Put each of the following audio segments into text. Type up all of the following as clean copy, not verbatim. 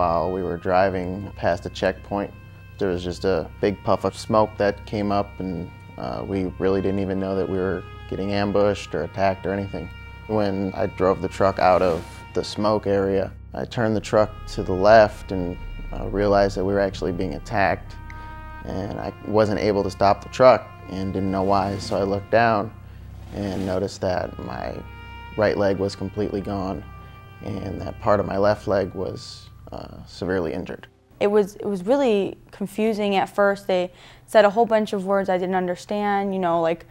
while we were driving past a checkpoint, there was just a big puff of smoke that came up, and we really didn't even know that we were getting ambushed or attacked or anything. When I drove the truck out of the smoke area, I turned the truck to the left and realized that we were actually being attacked, and I wasn't able to stop the truck and didn't know why, so I looked down and noticed that my right leg was completely gone and that part of my left leg was severely injured. It was really confusing at first. They said a whole bunch of words I didn't understand, you know, like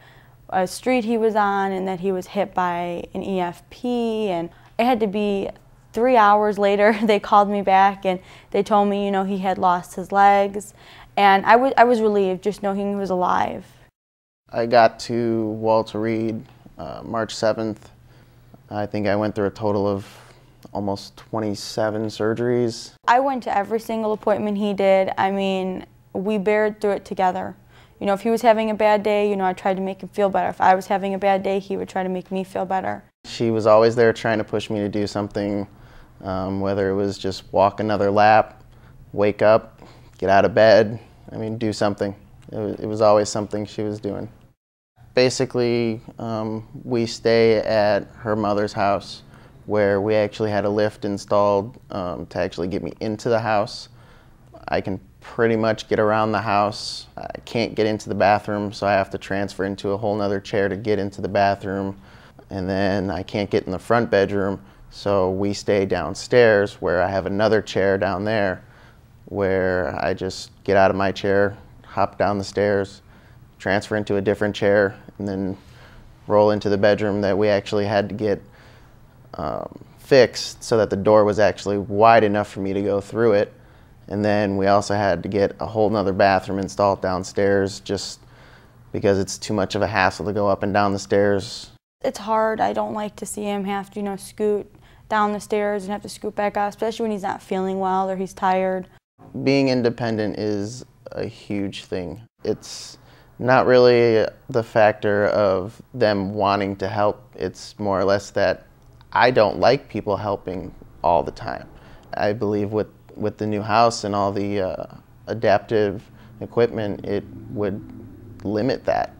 a street he was on and that he was hit by an EFP, and it had to be 3 hours later they called me back and they told me, you know, he had lost his legs, and I was relieved just knowing he was alive. I got to Walter Reed March 7th. I think I went through a total of almost 27 surgeries. I went to every single appointment he did. I mean, we bared through it together. You know, if he was having a bad day, you know, I tried to make him feel better. If I was having a bad day, he would try to make me feel better. She was always there trying to push me to do something, whether it was just walk another lap, wake up, get out of bed, I mean, do something. It was always something she was doing. Basically, we stay at her mother's house, where we actually had a lift installed to actually get me into the house. I can pretty much get around the house. I can't get into the bathroom, so I have to transfer into a whole nother chair to get into the bathroom. And then I can't get in the front bedroom, so we stay downstairs where I have another chair down there where I just get out of my chair, hop down the stairs, transfer into a different chair, and then roll into the bedroom that we actually had to get fixed so that the door was actually wide enough for me to go through it. And then we also had to get a whole nother bathroom installed downstairs just because it's too much of a hassle to go up and down the stairs. It's hard. I don't like to see him have to, you know, scoot down the stairs and have to scoot back up, especially when he's not feeling well or he's tired. Being independent is a huge thing. It's not really the factor of them wanting to help. It's more or less that I don't like people helping all the time. I believe with the new house and all the adaptive equipment, it would limit that.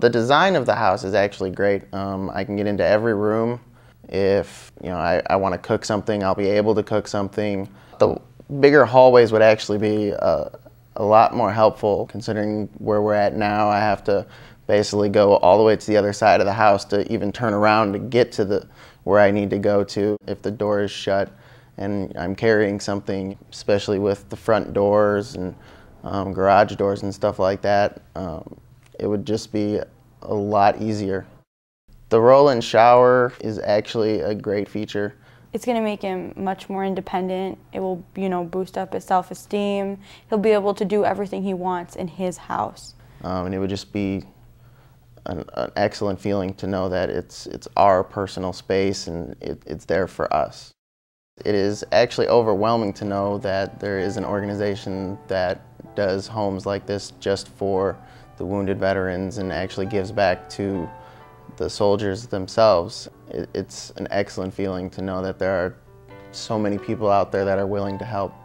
The design of the house is actually great. I can get into every room. If, you know, I want to cook something, I'll be able to cook something. The bigger hallways would actually be a lot more helpful, considering where we're at now. I have to basically go all the way to the other side of the house to even turn around to get to where I need to go to. If the door is shut and I'm carrying something, especially with the front doors and garage doors and stuff like that, it would just be a lot easier. The roll-in shower is actually a great feature. It's going to make him much more independent. It will, you know, boost up his self-esteem. He'll be able to do everything he wants in his house. And it would just be an excellent feeling to know that it's our personal space and it's there for us. It is actually overwhelming to know that there is an organization that does homes like this just for the wounded veterans and actually gives back to the soldiers themselves. It's an excellent feeling to know that there are so many people out there that are willing to help.